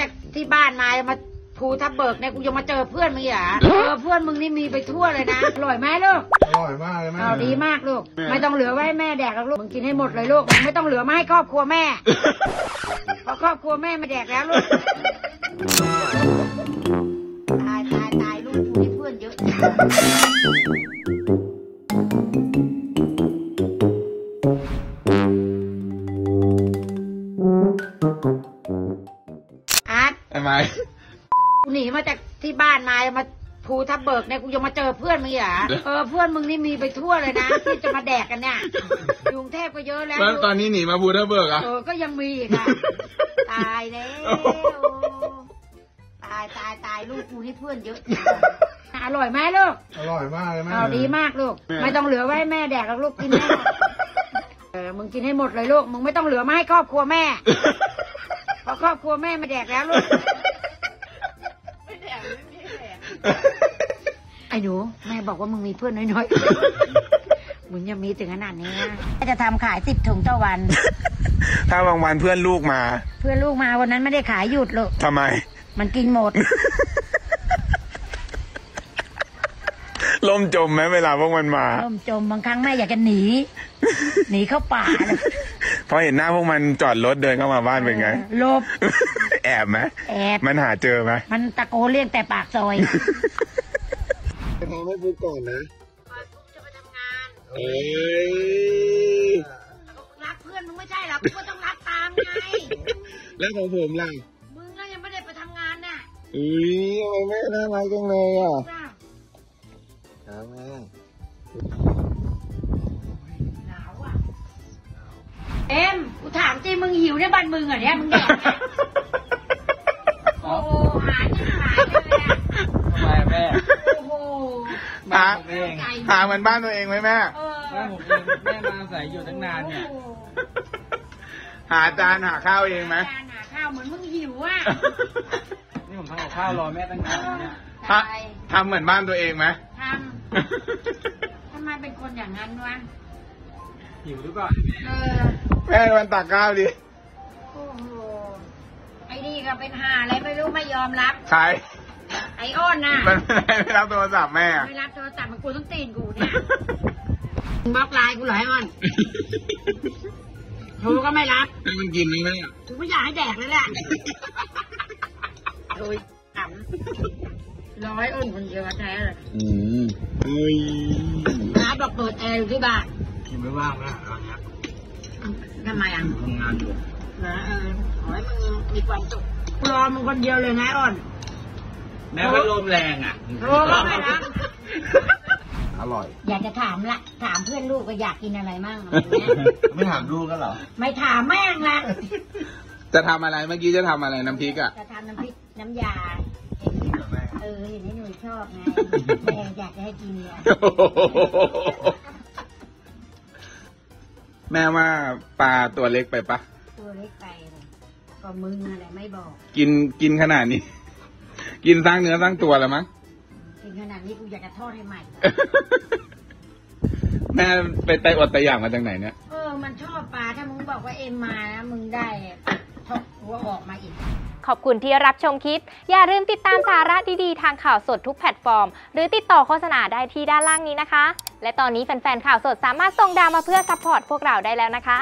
จากที่บ้านมามาภูทับเบิกเนี่ยกูยังมาเจอเพื่อนมึงเหรอเพื่อนมึงนี่มีไปทั่วเลยนะอร่อยไหมลูกอร่อยมากเลยแม่ดีมากลูกไม่ต้องเหลือไว้ให้แม่แดกแล้วลูกมึงกินให้หมดเลยลูกไม่ต้องเหลือมาให้ครอบครัวแม่เพราะครอบครัวแม่ไม่แดกแล้วลูกตายลูกกูนี่เพื่อนเยอะอาร์ตทำไมกูหนีมาจากที่บ้านมามาภูทับเบิกเนี่ยกูยังมาเจอเพื่อนมึงเหรอเพื่อนมึงนี่มีไปทั่วเลยนะที่จะมาแดกกันเนี่ยกรุงเทพก็เยอะแล้วตอนนี้หนีมาภูทับเบิกอ่ะก็ยังมีอีกอ่ะตายแล้วตายลูกกูนี่เพื่อนเยอะอร่อยไหมลูกอร่อยมากเลยแม่ดีมากลูกไม่ต้องเหลือไว้ให้แม่แดกแล้วลูกกินแม่มึงกินให้หมดเลยลูกมึงไม่ต้องเหลือมาให้ครอบครัวแม่เพราะครอบครัวแม่ไม่แดกแล้วลูกไม่แดกไอ้หนูแม่บอกว่ามึงมีเพื่อนน้อยๆมึงยังมีถึงขนาดนี้จะทำขาย10 ถุงต่อวันถ้าบางวันเพื่อนลูกมาวันนั้นไม่ได้ขายหยุดลูกทำไมมันกินหมดล่มจมไหมเวลาพวกมันมาล่มจมบางครั้งแม่อยากจะหนีเข้าป่าเลยพอเห็นหน้าพวกมันจอดรถเดินเข้ามาบ้านเป็นไงหลบแอบไหมแอบมันหาเจอไหมมันตะโกนเรียกแต่ปากซอยพอไม่พูดก่อนนะก่อนจะไปทำงานรักเพื่อนมึงไม่ใช่หรอกูก็ต้องรักตามไงแล้วของผมล่ะมึงแล้วยังไม่ได้ไปทำงานน่ะแม่น่ารักจังเลยอ่ะหนาวมากหนาวอ่ะเอ็มกูถามจริงมึงหิวเนี่ยบ้านมึงเหรอเนี่ยมึงแดกไงโอ้โหหายเลยอะทำไมแม่โอ้โหหามันบ้านตัวเองไหมแม่บ้านผมเองแม่มาอาศัยอยู่ตั้งนานเนี่ยหาจานหาข้าวเองไหมจานหาข้าวเหมือนมึงหิวอ่ะนี่ผมทำกับข้าวรอแม่ตั้งนานเนี่ยทำเหมือนบ้านตัวเองไหมทำไมเป็นคนอย่างนั้นวะหิวหรือเปล่าแม่วันตักข้าวดิโอ้โหไอ้นี่ก็เป็นห่าอะไรไม่รู้ไม่ยอมรับใช่ไอ้อ้นน่ะมันไม่รับโทรศัพท์แม่ไม่รับโทรศัพท์มันกูต้องตีนกูเนี่ยบล็อกไลน์กูเหรอไอ้อ้นโทรก็ไม่รับให้มันกินนี่ไหมถึงไม่อยากให้แดกเลยแหละโดยต่ำร้อยอ้นคนเดียวแท้เลยน้าบอกเปิดแอร์อยู่ที่บ้านยังไม่ว่างนะตอนนี้ทำไมอ่ะทำงานอยู่นะขอให้มึงมีความสุขรอมึงคนเดียวเลยนะอ้นแม้ว่าลมแรงอ่ะโอ้ก็ไม่นะอร่อยอยากจะถามเพื่อนลูกว่าอยากกินอะไรมั่งไม่ถามลูกก็เหรอไม่ถามแม่งละจะทำอะไรเมื่อกี้จะทำอะไรน้ำพริกอ่ะจะทำน้ำพริกน้ำยาเห็นไอ้หนุ่ยชอบไงแม่อยากจะให้กินเนี่ยแม่ว่าปลาตัวเล็กไปปะตัวเล็กไปก็มึงอะไรไม่บอกกินขนาดนี้กินสร้างเนื้อสร้างตัวแล้วมั้งกินขนาดนี้กูอยากจะทอดให้ใหม่แม่ไปไต่อดไต่อย่างมาจากไหนเนี่ยมันชอบปลาถ้ามึงบอกว่าเอ็มมานะมึงได้ทอดหัวออกมาอีกขอบคุณที่รับชมคลิปอย่าลืมติดตามสาระดีๆทางข่าวสดทุกแพลตฟอร์มหรือติดต่อโฆษณาได้ที่ด้านล่างนี้นะคะและตอนนี้แฟนๆข่าวสดสามารถส่งดาวมาเพื่อซัพพอร์ตพวกเราได้แล้วนะคะ